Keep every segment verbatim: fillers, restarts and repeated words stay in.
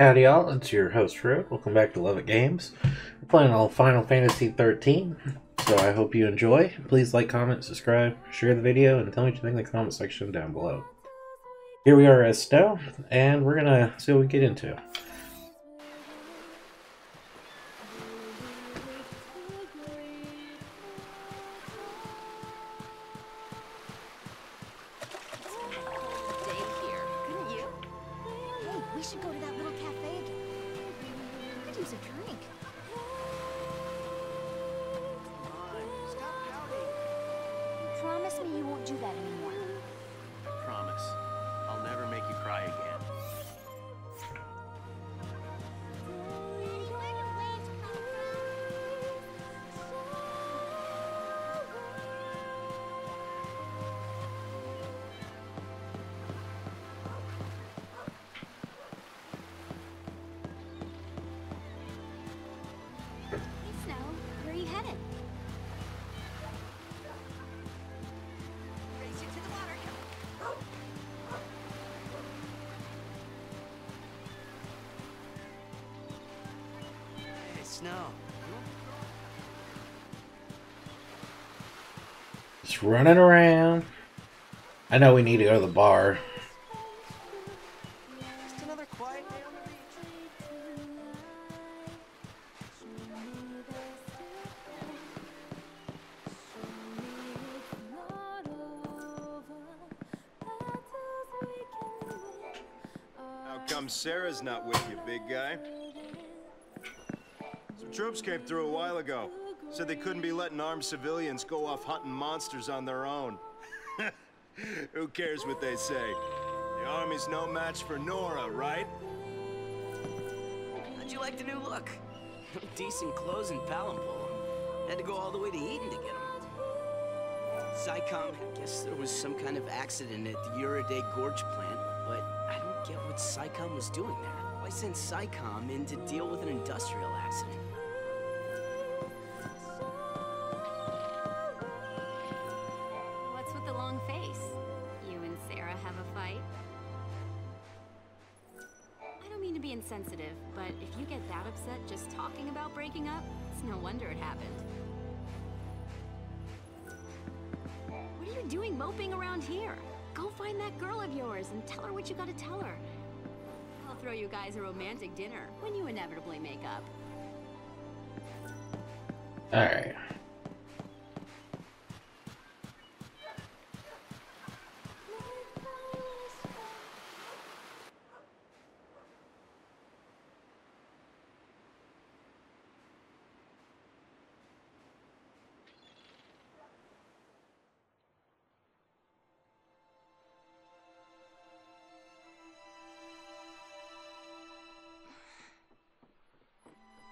Howdy y'all, it's your host Ru. Welcome back to Love It Games. We're playing all Final Fantasy thirteen, so I hope you enjoy. Please like, comment, subscribe, share the video, and tell me what you think in the comment section down below. Here we are as Snow, and we're gonna see what we get into. Just running around. I know we need to go to the bar. Just another quiet day on the beach. How come Sarah's not with you, big guy? Troops came through a while ago. Said they couldn't be letting armed civilians go off hunting monsters on their own. Who cares what they say? The army's no match for Nora, right? How'd you like the new look? Decent clothes in Palampol. Had to go all the way to Eden to get them. PSICOM, I guess there was some kind of accident at the Uridae Gorge plant, but I don't get what PSICOM was doing there. Why send PSICOM in to deal with an industrial accident? Sensitive, but if you get that upset just talking about breaking up, it's no wonder it happened. What are you doing moping around here? Go find that girl of yours and tell her what you gotta tell her. I'll throw you guys a romantic dinner when you inevitably make up. All right.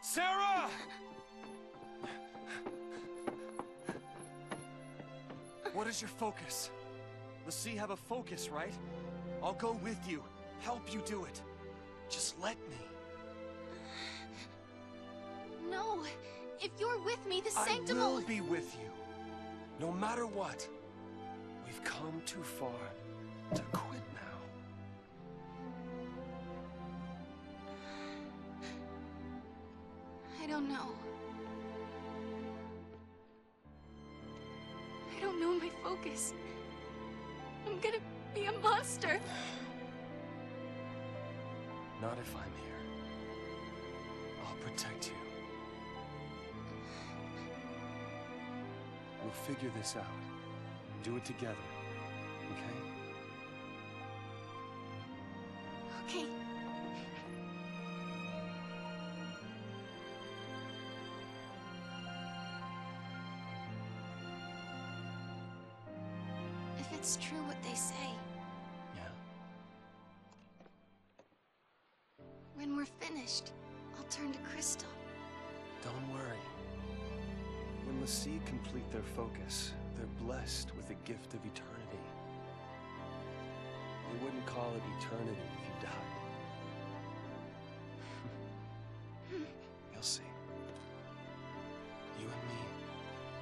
Sarah! What is your focus? The sea have a focus, right? I'll go with you, help you do it. Just let me. No, if you're with me, the sanctum will be with you. No matter what, we've come too far to quit now. I don't know. I don't know my focus. I'm gonna be a monster. Not if I'm here. I'll protect you. We'll figure this out. Do it together, okay? Okay. It's true what they say. Yeah. When we're finished, I'll turn to crystal. Don't worry. When the sea complete their focus, they're blessed with the gift of eternity. They wouldn't call it eternity if you died. You'll see. You and me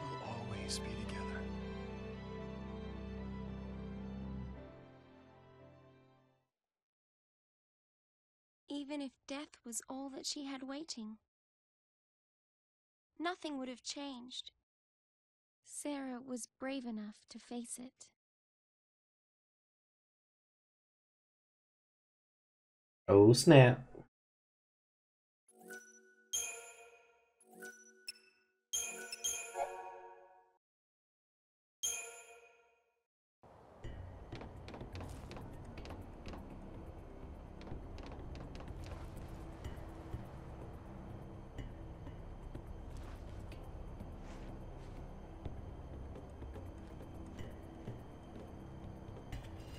will always be together. even if death was all that she had waiting. Nothing would have changed. Sarah was brave enough to face it. Oh, snap.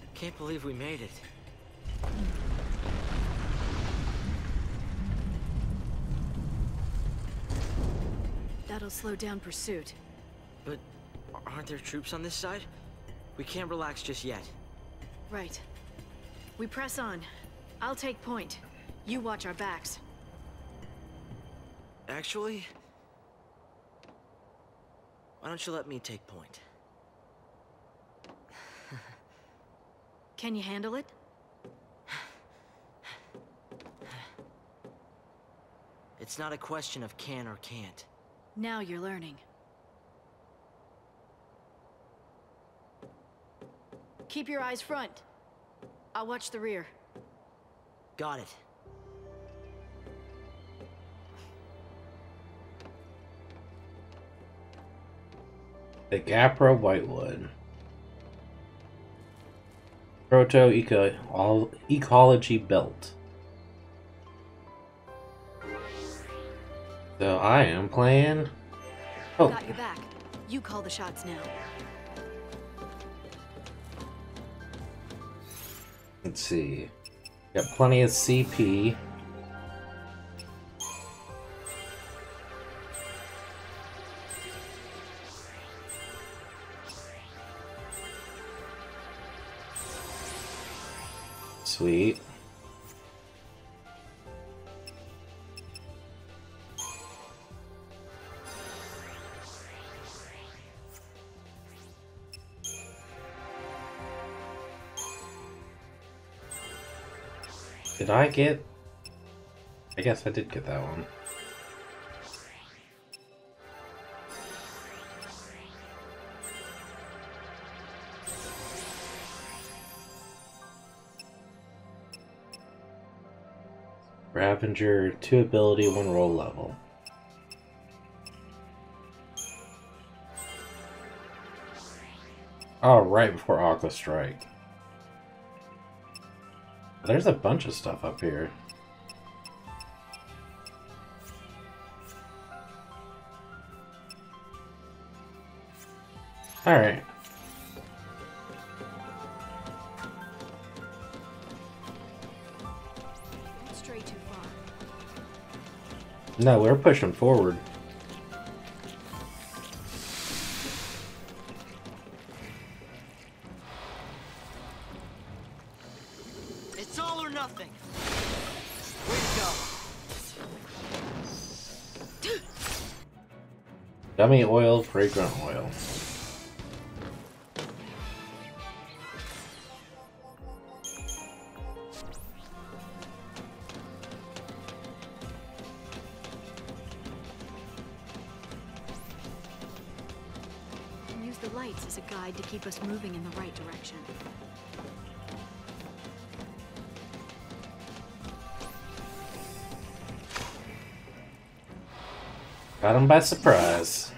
I can't believe we made it. That'll slow down pursuit. But aren't there troops on this side? We can't relax just yet. Right. We press on. I'll take point. You watch our backs. Actually, why don't you let me take point? Can you handle it? It's not a question of can or can't. Now you're learning. Keep your eyes front. I'll watch the rear. Got it. The Gapra Whitewood. Proto-eco- ecology belt. So I am playing Hope. Got your back. You call the shots now. Let's see. Got plenty of C P. Sweet. Did I get? I guess I did get that one. Ravager, two ability, one roll level. Oh, right before Aqua Strike. There's a bunch of stuff up here. Alright. No, we're pushing forward. It's all or nothing. Way to go. Dummy oil, fragrant oil. Us moving in the right direction. Got him by surprise.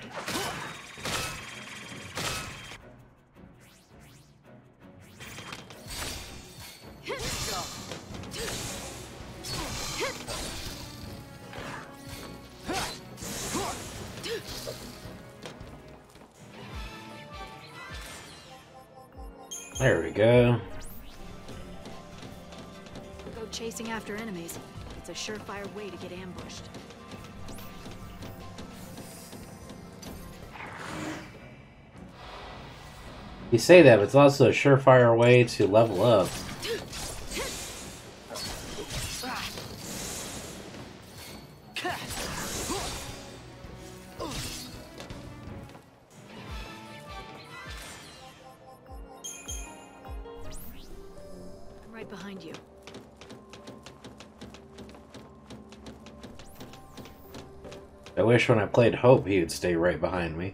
A surefire way to get ambushed. You say that, but it's also a surefire way to level up. I'm right behind you. I wish when I played Hope he would stay right behind me.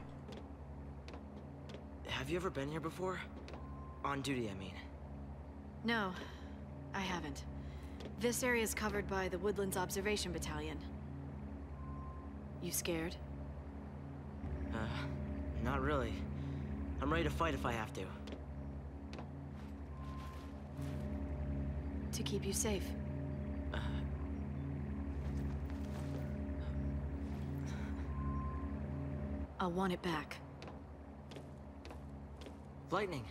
Have you ever been here before? On duty, I mean. No, I haven't. This area is covered by the Woodlands Observation Battalion. You scared? Uh, not really. I'm ready to fight if I have to. To keep you safe. Uh, I'll want it back. Lightning.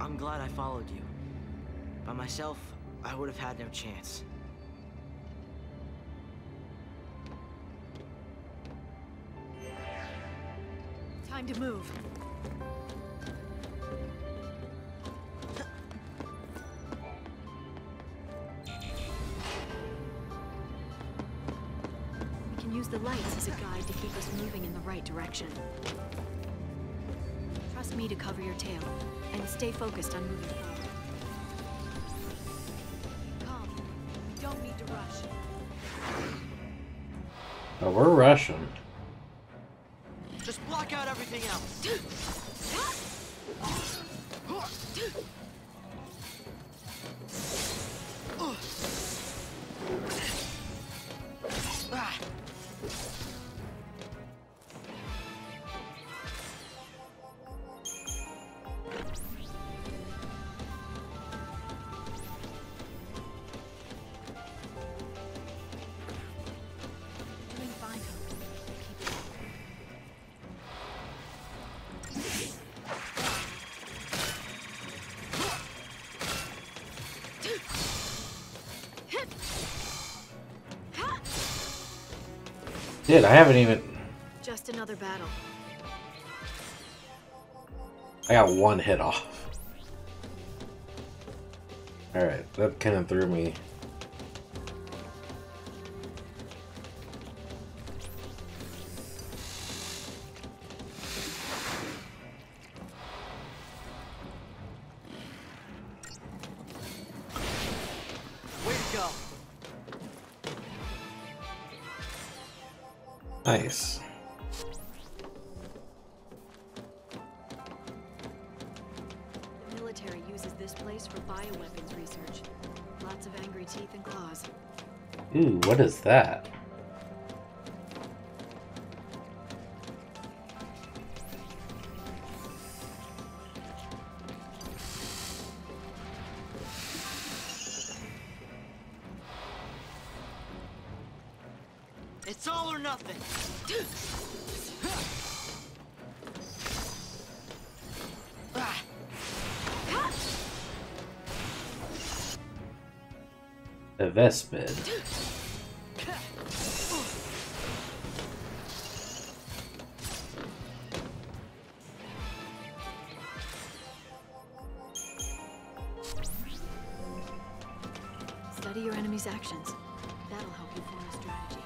I'm glad I followed you. By myself, I would have had no chance. Time to move. We can use the lights as a guide to keep us moving in the right direction. Trust me to cover your tail, and stay focused on moving forward. Calm. Don't need to rush. Oh, we're rushing. Just block out everything else. Dude, I haven't even. Just another battle. I got one hit off. Alright, that kind of threw me. Nice. The military uses this place for bioweapons research. Lots of angry teeth and claws. Ooh, what is that? It's all or nothing. The Vespid. Study your enemy's actions. That'll help you form a strategy.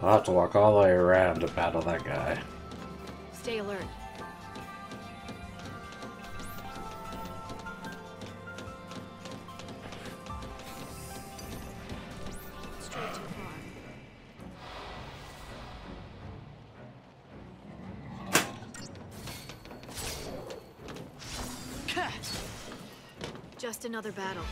I'll have to walk all the way around to battle that guy. Stay alert. Straight too far. Just another battle.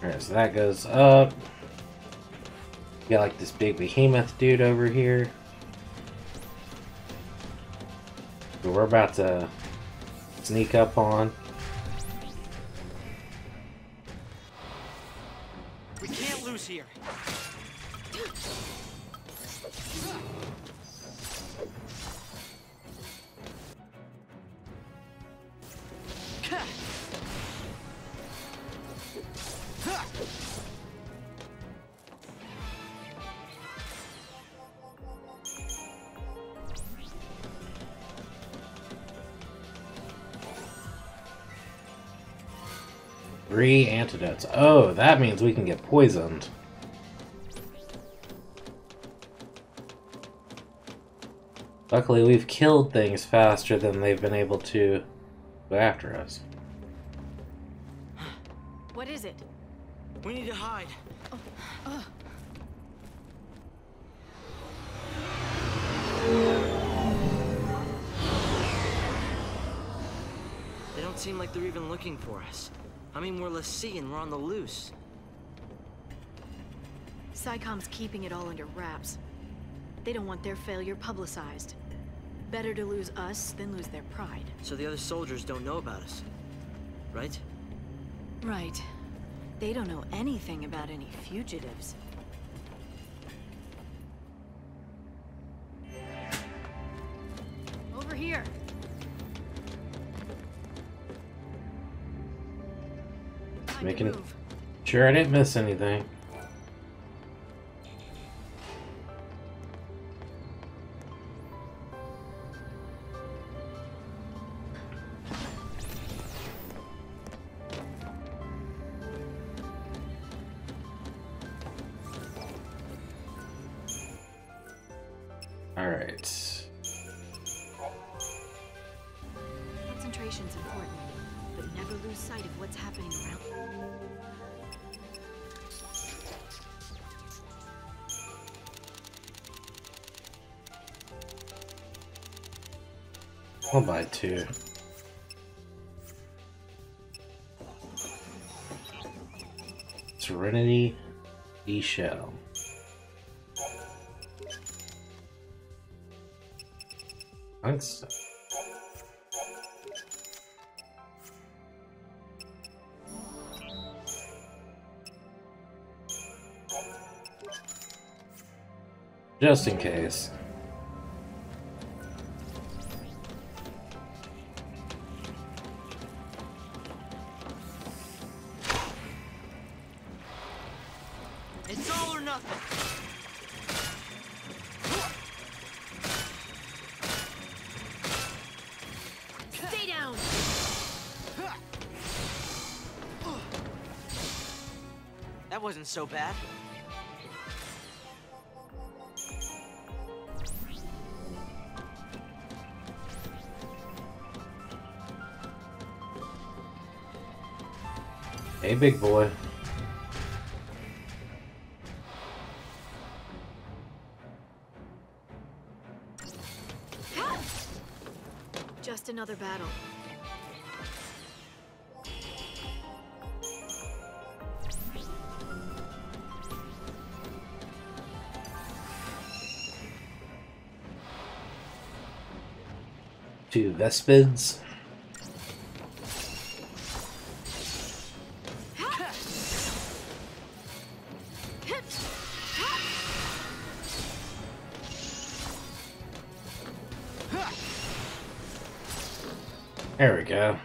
Alright, so that goes up. You got like this big behemoth dude over here. But we're about to sneak up on. We can't lose here. Three antidotes. Oh, that means we can get poisoned. Luckily, we've killed things faster than they've been able to go after us. What is it? We need to hide. Oh. Oh. They don't seem like they're even looking for us. I mean, we're Lassie and we're on the loose. PSICOM's keeping it all under wraps. They don't want their failure publicized. Better to lose us than lose their pride. So the other soldiers don't know about us, right? Right. They don't know anything about any fugitives. Over here. Making sure I didn't miss anything. I'll buy two. Serenity, E-Shell. Thanks. Just in case. So bad. Hey, big boy. Just another battle. Two Vespids. There we go.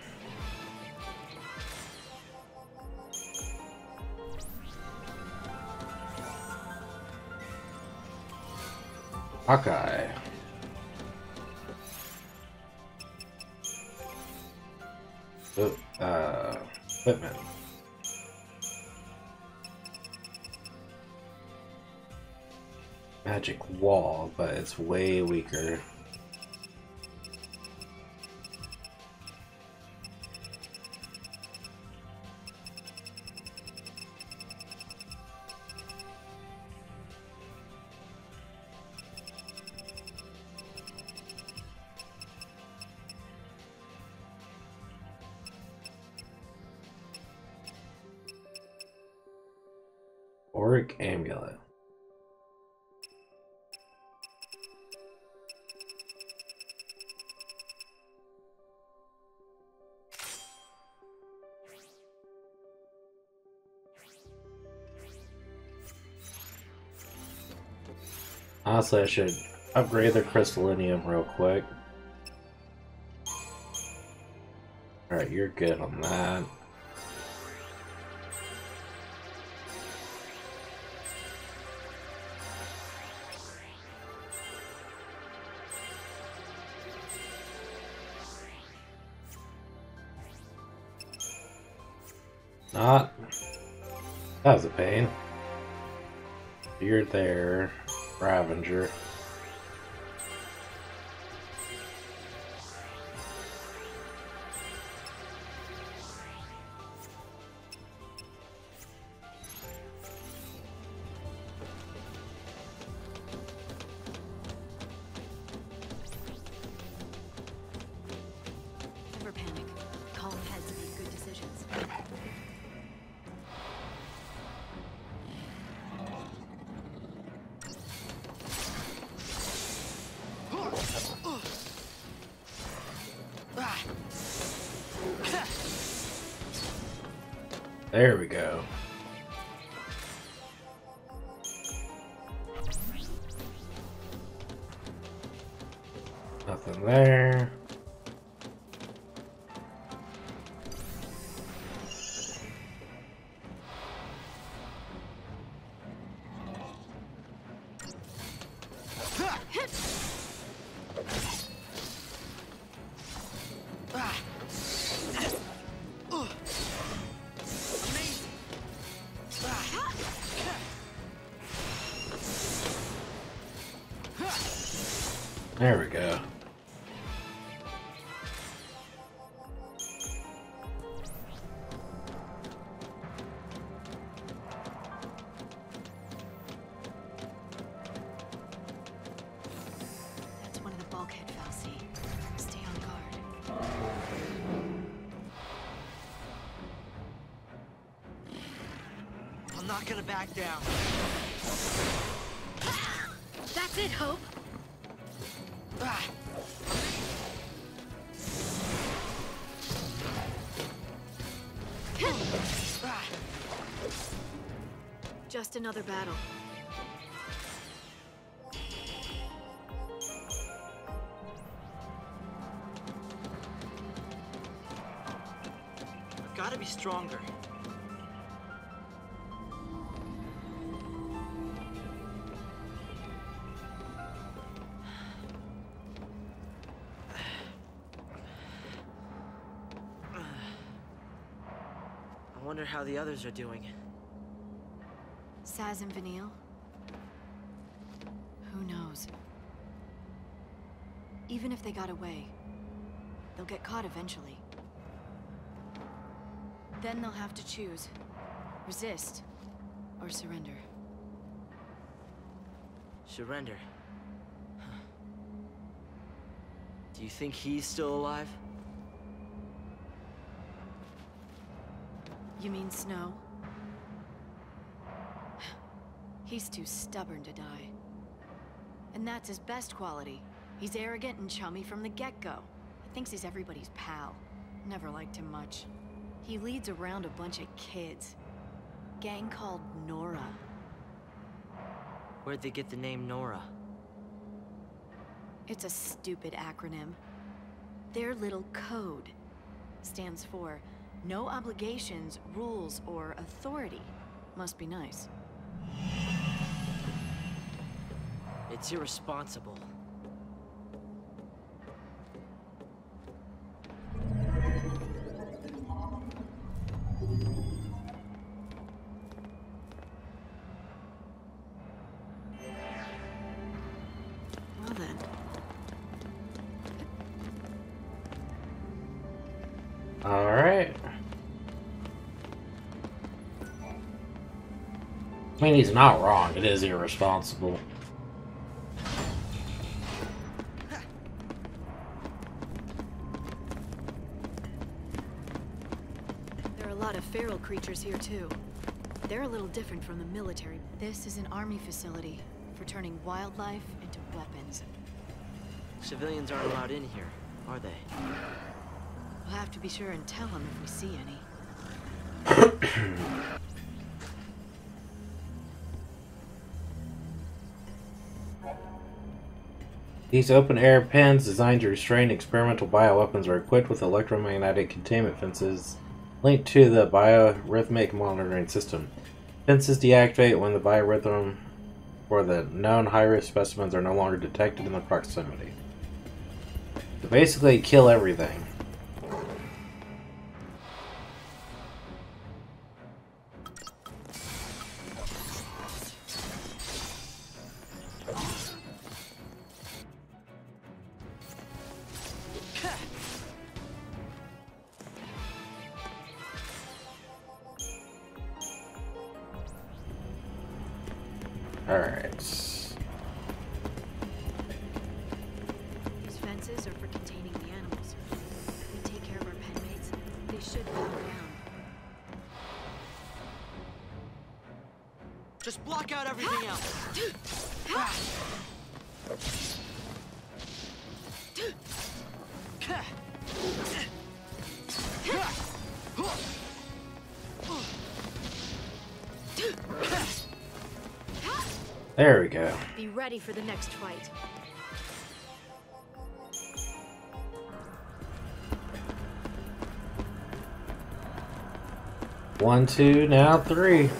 Hawkeye. Oh, uh, equipment. Magic wall, but it's way weaker. Amulet. Honestly, I should upgrade their Crystallinium real quick. Alright, you're good on that. not. That was a pain. You're there, Ravager. There we go. Nothing there. There we go. That's one of the bulkhead, Fal'Cie. Stay on guard. I'm not gonna back down. That's it, Hope. Just another battle. I've got to be stronger. I wonder how the others are doing. Sazh and Vanille? Who knows? Even if they got away, they'll get caught eventually. Then they'll have to choose. Resist or surrender. Surrender? Huh. Do you think he's still alive? You mean Snow? He's too stubborn to die. And that's his best quality. He's arrogant and chummy from the get-go. He thinks he's everybody's pal. Never liked him much. He leads around a bunch of kids. Gang called Nora. Where'd they get the name Nora? It's a stupid acronym. Their little code stands for no obligations, rules, or authority. Must be nice. It's irresponsible. Well then. All right. I mean, he's not wrong. It is irresponsible. There are a lot of feral creatures here, too. They're a little different from the military. This is an army facility for turning wildlife into weapons. Civilians aren't allowed in here, are they? We'll have to be sure and tell them if we see any. These open-air pens designed to restrain experimental bioweapons are equipped with electromagnetic containment fences linked to the biorhythmic monitoring system. Fences deactivate when the biorhythm for the known high-risk specimens are no longer detected in the proximity. So basically, kill everything. Alright. These fences are for containing the animals. If we take care of our penmates, they should calm down. Just block out everything else. There we go. Be ready for the next fight. One, two, now three.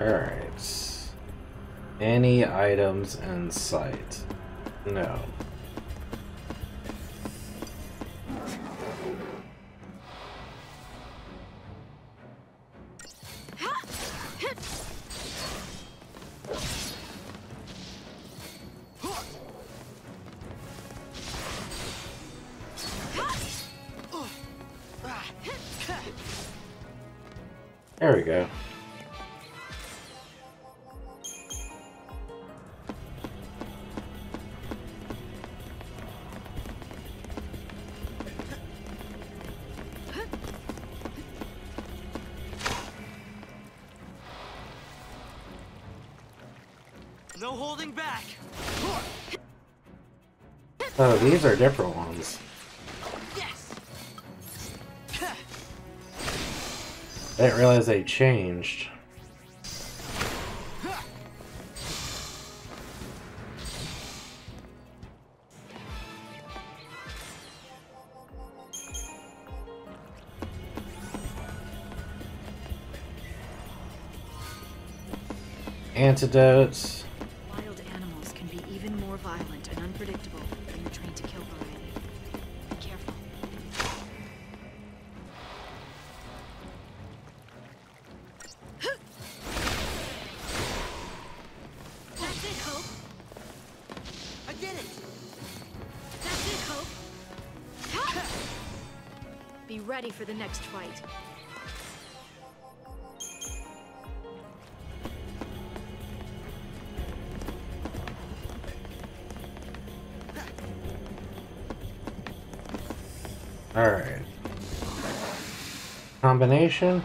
Alright. Any items in sight? No. There we go. No holding back. Oh, these are different ones. Yes. I didn't realize they changed. Antidotes. Ready for the next fight. All right. Combination.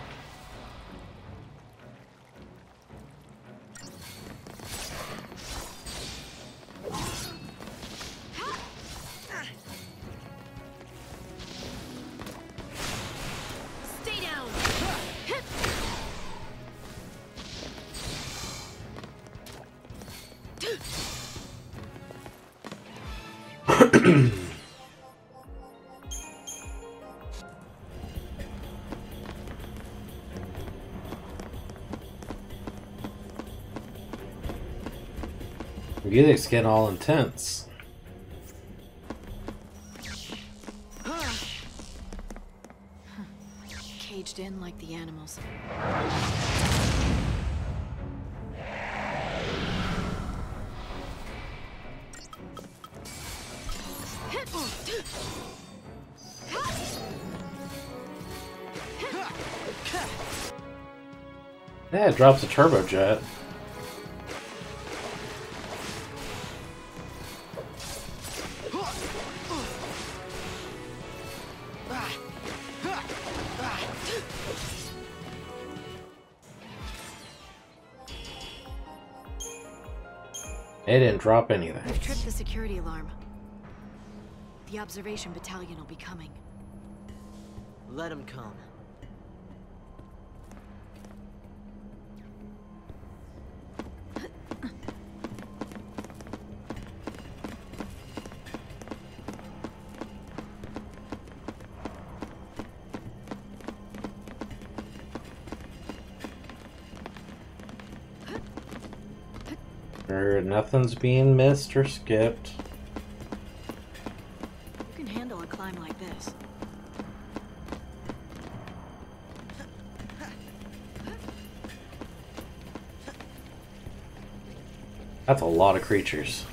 Glydex getting all intense. Caged in like the animals. Yeah, it drops a turbojet. They didn't drop anything. I've tripped the security alarm. The observation battalion will be coming. Let them come. Sure, nothing's being missed or skipped. You can handle a climb like this. That's a lot of creatures.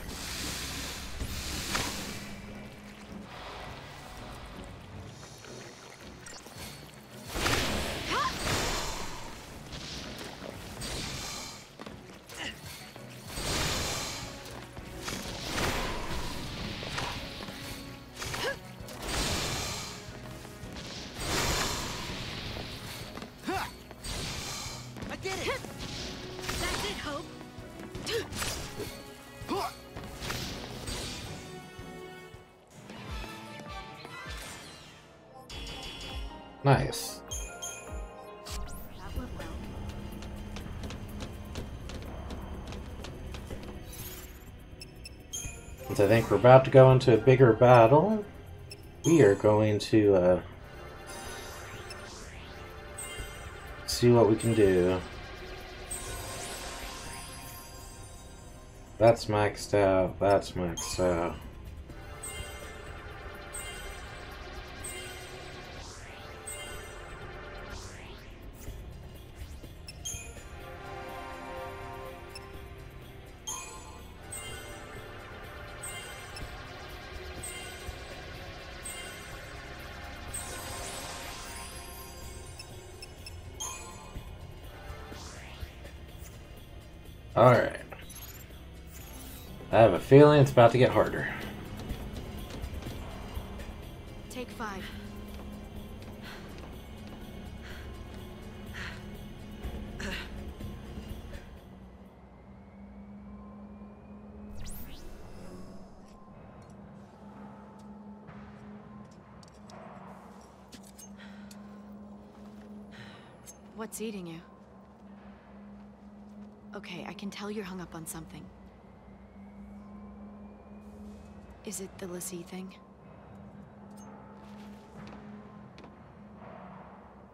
Nice. That went well. Since I think we're about to go into a bigger battle, we are going to uh, see what we can do. That's maxed out, that's maxed out. Alright. I have a feeling it's about to get harder. Take five. What's eating you? Okay, I can tell you're hung up on something. Is it the Lassie thing?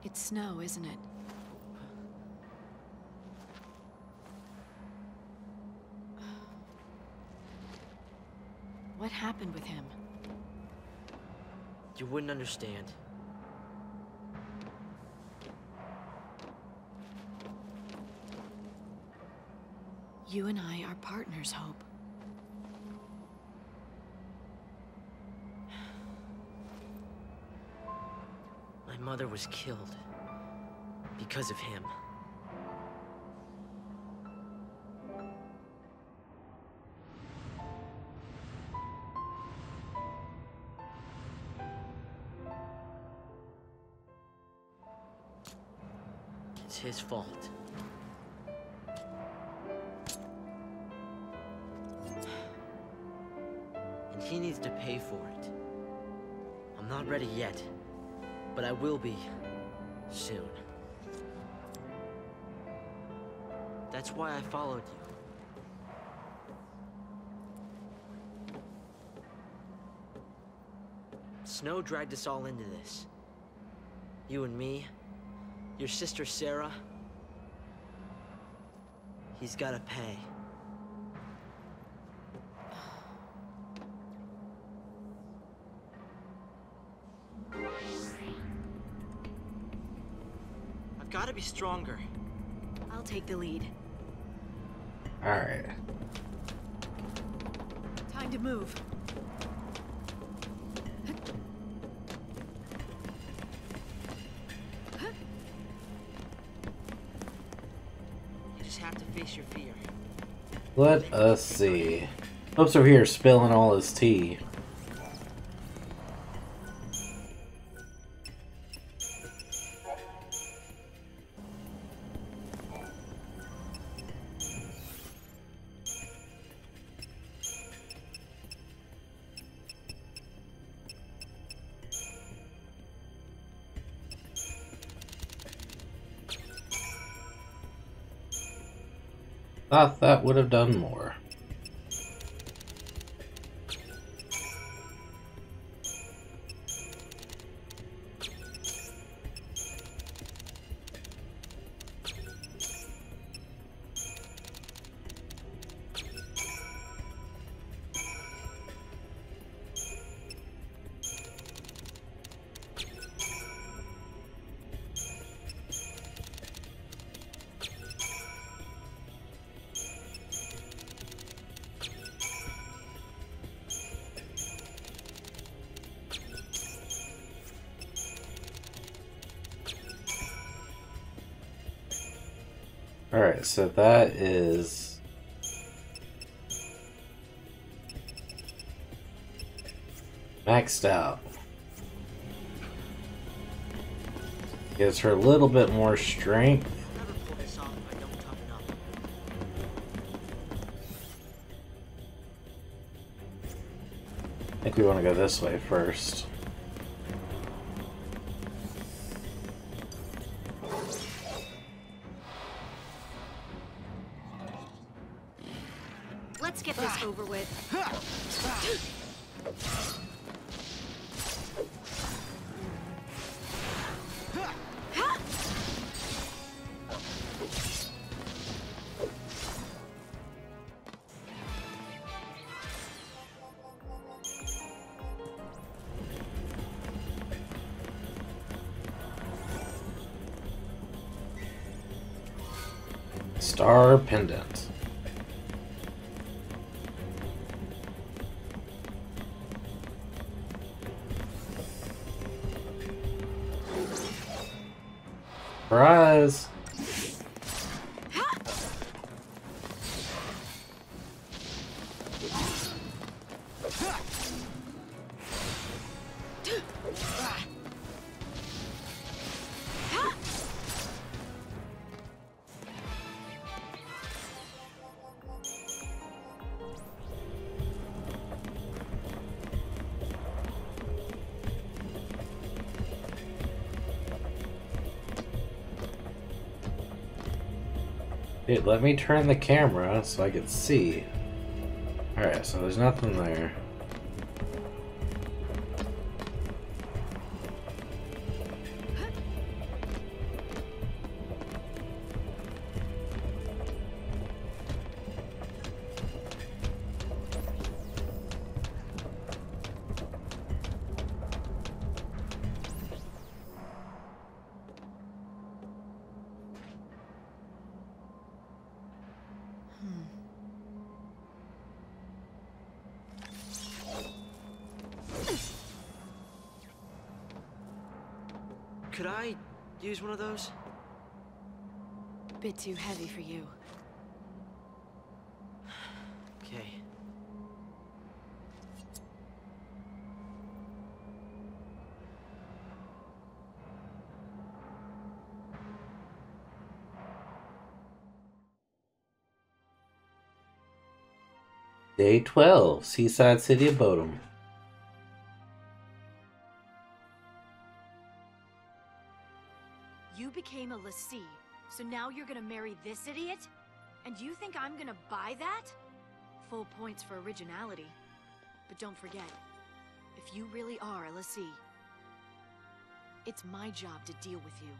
It's Snow, isn't it? What happened with him? You wouldn't understand. You and I are partners, Hope. My mother was killed because of him. It's his fault. He needs to pay for it. I'm not ready yet, but I will be soon. That's why I followed you. Snow dragged us all into this. You and me, your sister Sarah. He's gotta pay. Be stronger. I'll take the lead. All right. Time to move. You just have to face your fear. Let us see. Hope's over here spilling all his tea. Thought that would have done more. Alright, so that is... maxed out. Gives her a little bit more strength. I think we want to go this way first. Let's get this over with. Star pendant. Surprise! Dude, let me turn the camera so I can see. Alright, so there's nothing there. Could I use one of those? Bit too heavy for you. Okay. Day twelve, Seaside City of Bodhum. So now you're gonna marry this idiot? And you think I'm gonna buy that? Full points for originality. But don't forget, if you really are a Lassie, it's my job to deal with you.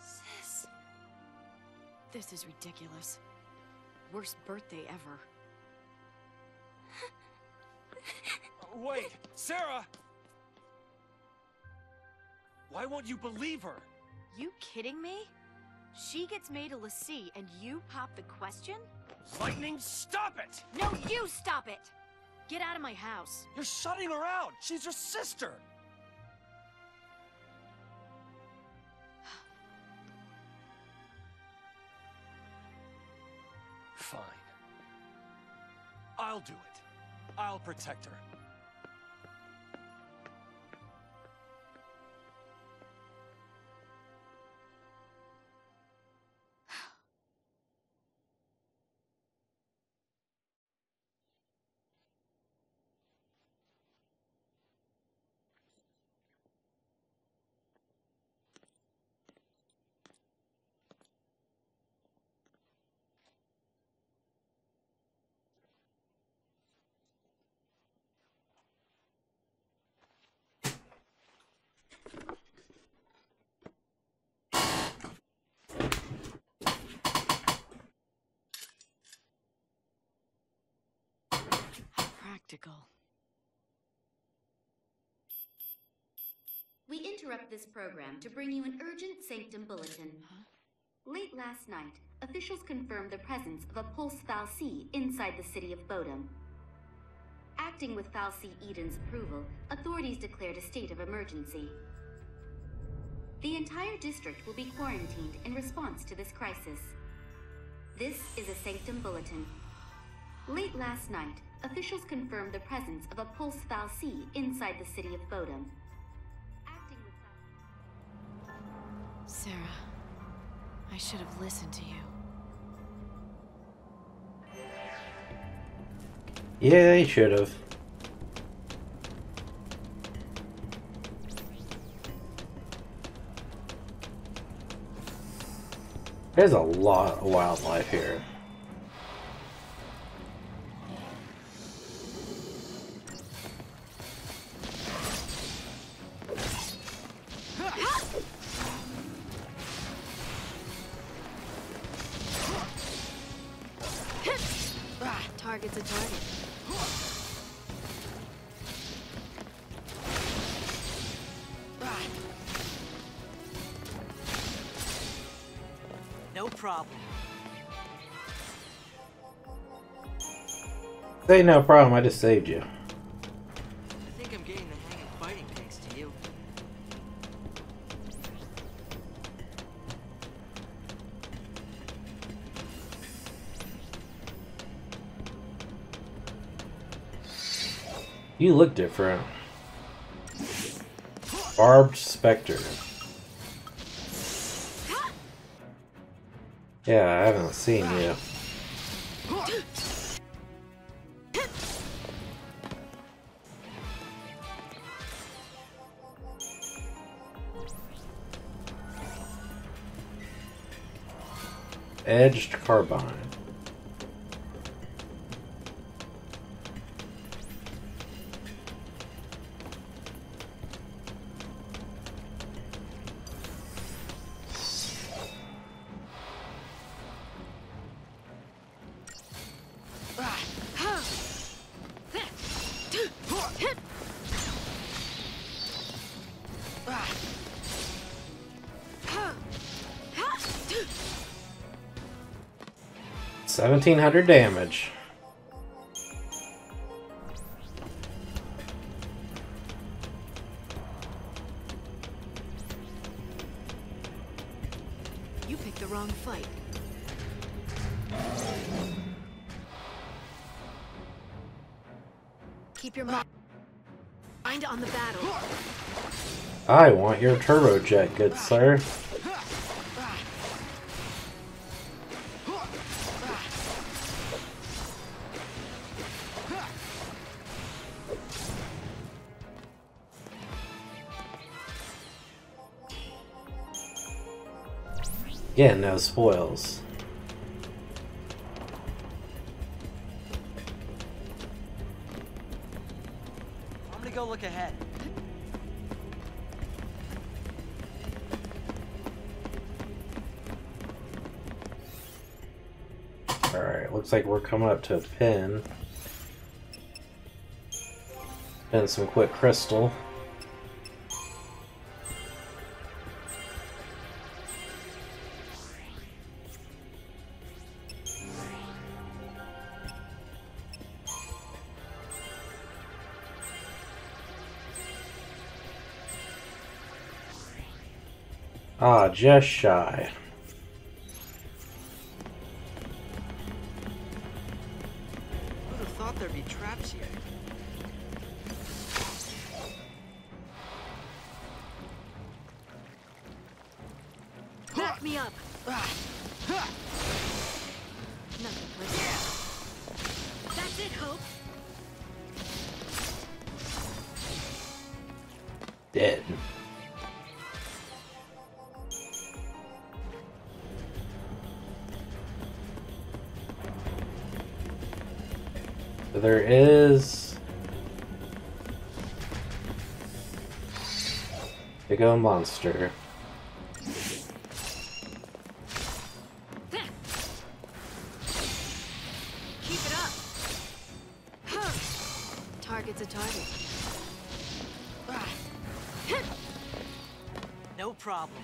Sis. This is ridiculous. Worst birthday ever. Wait, Sarah! Why won't you believe her? You kidding me? She gets made a Lassie, and you pop the question? Lightning, stop it! No, you stop it! Get out of my house. You're shutting her out! She's your sister! Fine. I'll do it. I'll protect her. We interrupt this program to bring you an urgent Sanctum bulletin. Huh? Late last night, officials confirmed the presence of a Pulse Fal'Cie inside the city of Bodhum. Acting with Fal'Cie Eden's approval, authorities declared a state of emergency. The entire district will be quarantined in response to this crisis. This is a Sanctum bulletin. Late last night, officials confirmed the presence of a Pulse Fal'Cie inside the city of Bodhum. Acting with Sarah, I should have listened to you. Yeah, I should have. There's a lot of wildlife here. Target's a target. No problem. Say no problem, I just saved you. I think I'm getting the hang of fighting thanks to you. You look different. Barbed Spectre. Yeah, I haven't seen you. Edged Carbine. seventeen hundred damage. You picked the wrong fight. Keep your mind on the battle. I want your turbojet, good sir. Yeah, no spoils. I'm gonna go look ahead. Alright, looks like we're coming up to a pin. And some quick crystal. Ah, just shy. Who'd have thought there'd be traps here? Back me up. Nothing worth it. That's it, Hope. Dead. There is big old monster. Keep it up. Huh. Target's a target. No problem.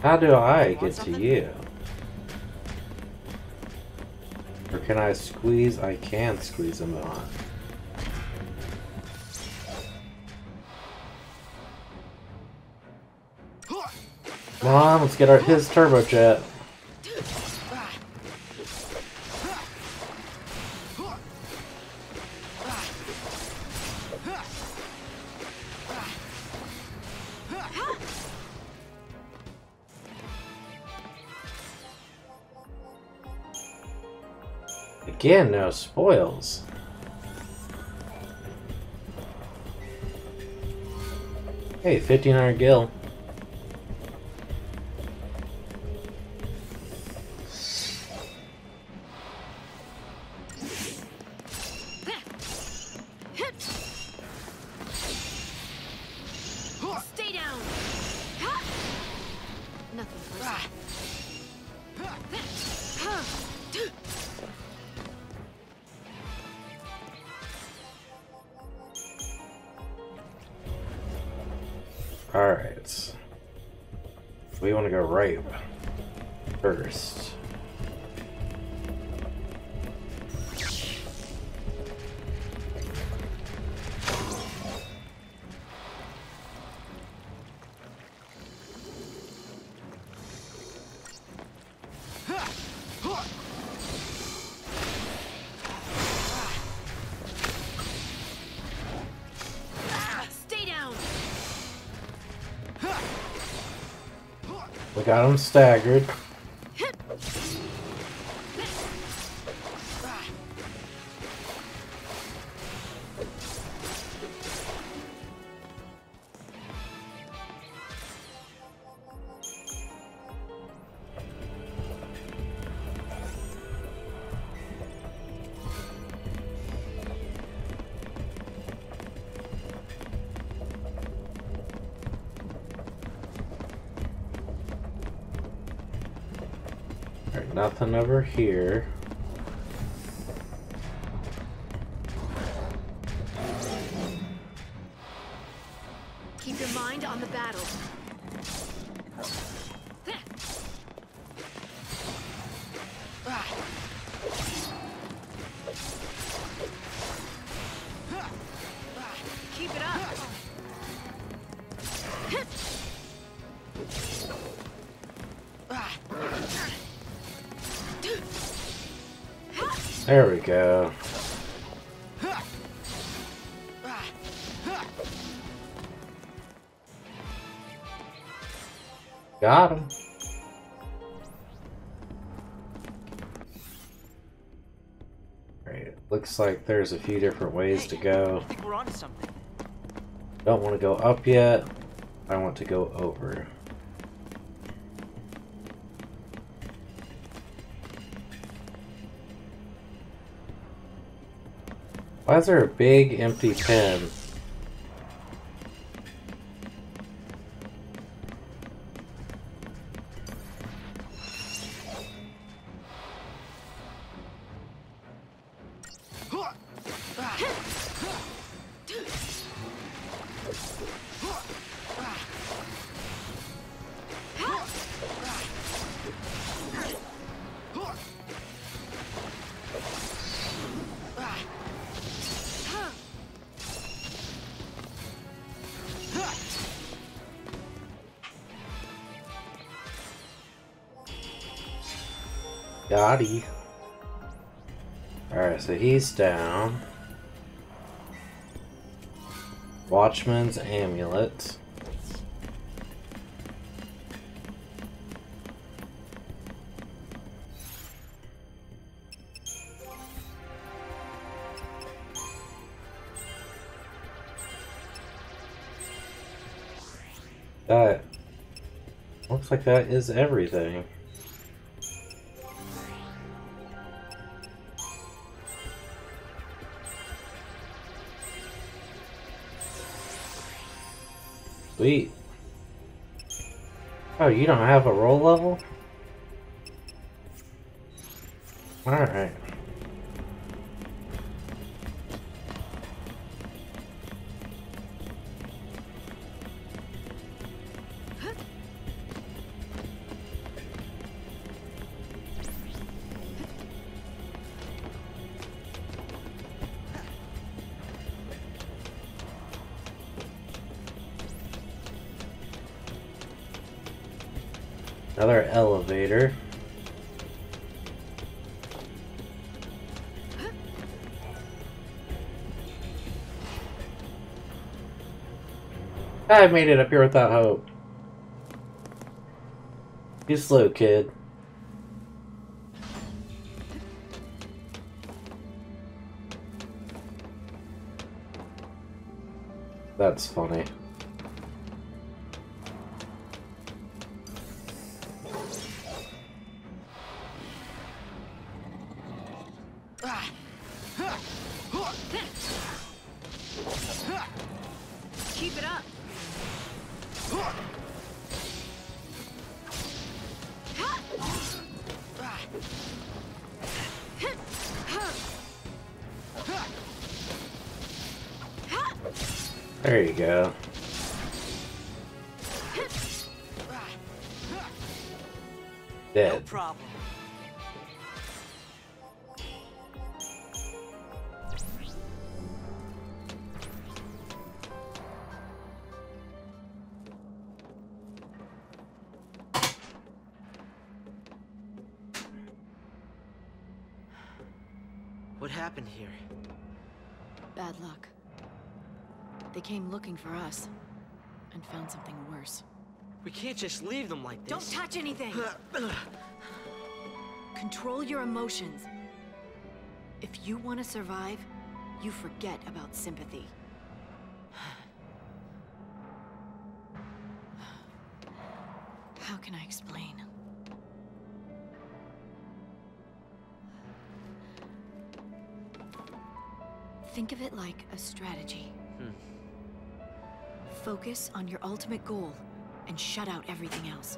How do I get to you? Or can I squeeze? I can squeeze them on. Come on, let's get our his turbojet. Again, no spoils. Hey, fifteen hundred gil. Got him staggered. Nothing over here. Keep your mind on the battle. Keep it up. There we go. Got him. Alright, looks like there's a few different ways to go. I think we're onto something. Don't want to go up yet. I want to go over. Why is there a big empty pen? Alright, so he's down. Watchman's Amulet. That looks like that is everything. Sweet. Oh, you don't have a roll level? Alright. Another elevator. I made it up here without Hope. You slow, kid. That's funny. There you go. Dead. No problem. What happened here? Bad luck. They came looking for us, and found something worse. We can't just leave them like this. Don't touch anything! Control your emotions. If you want to survive, you forget about sympathy. How can I explain? Think of it like a strategy. Hmm. Focus on your ultimate goal, and shut out everything else.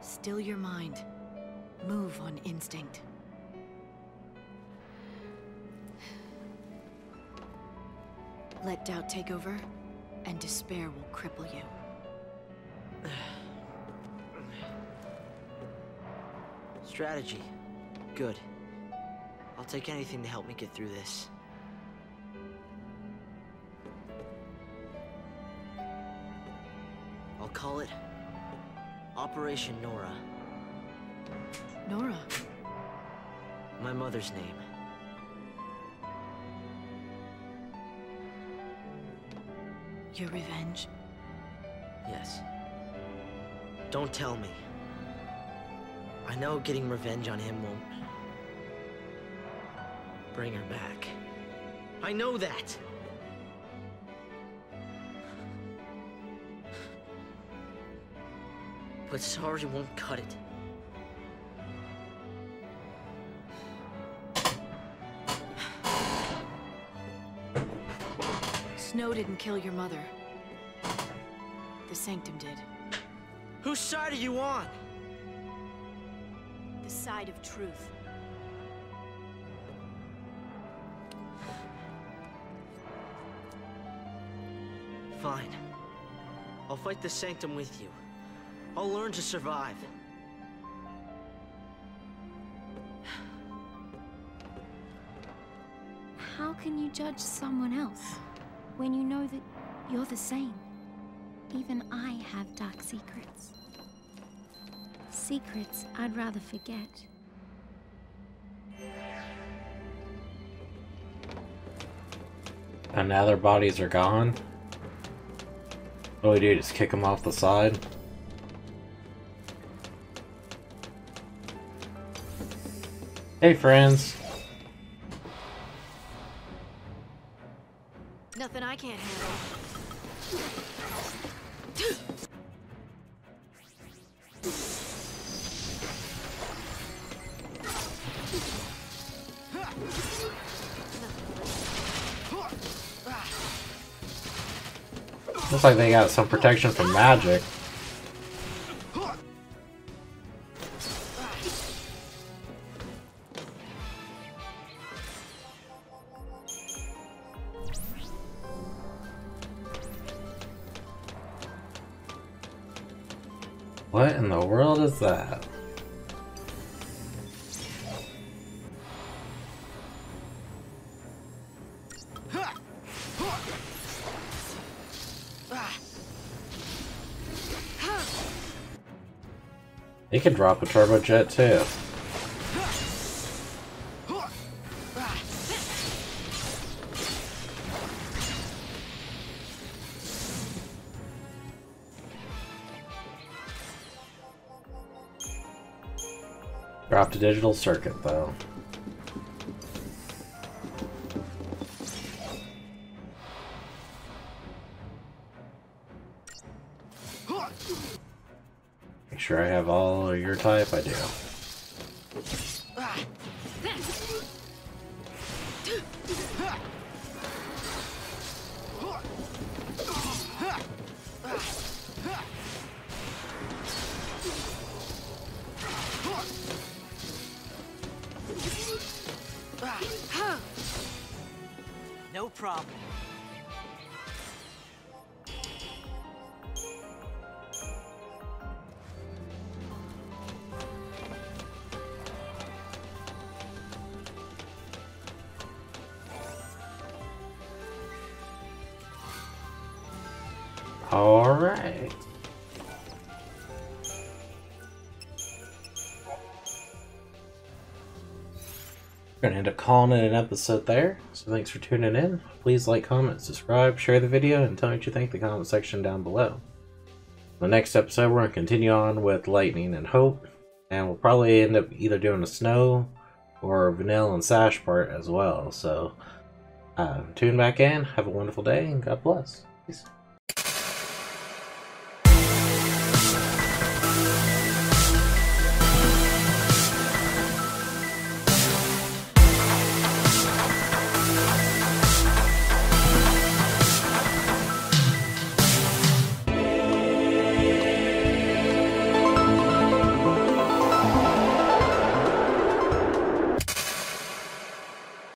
Still your mind. Move on instinct. Let doubt take over, and despair will cripple you. Strategy. Good. I'll take anything to help me get through this. Call it Operation Nora. Nora? My mother's name. Your revenge? Yes. Don't tell me. I know getting revenge on him won't bring her back. I know that! But sorry won't cut it. Snow didn't kill your mother. The Sanctum did. Whose side are you on? The side of truth. Fine. I'll fight the Sanctum with you. I'll learn to survive. How can you judge someone else when you know that you're the same? Even I have dark secrets. Secrets I'd rather forget. And now their bodies are gone? All we do, just kick them off the side? Hey, friends. Nothing I can't handle. Looks like they got some protection from magic. What in the world is that? He can drop a turbojet too. Dropped a digital circuit though. Make sure I have all of your type, I do. No problem. All right. We're gonna end up calling it an episode there, so thanks for tuning in. Please like, comment, subscribe, share the video, and tell me what you think in the comment section down below. In the next episode, we're gonna continue on with Lightning and Hope, and we'll probably end up either doing a Snow or Vanille and Sazh part as well. So uh, tune back in, have a wonderful day, and God bless. Peace.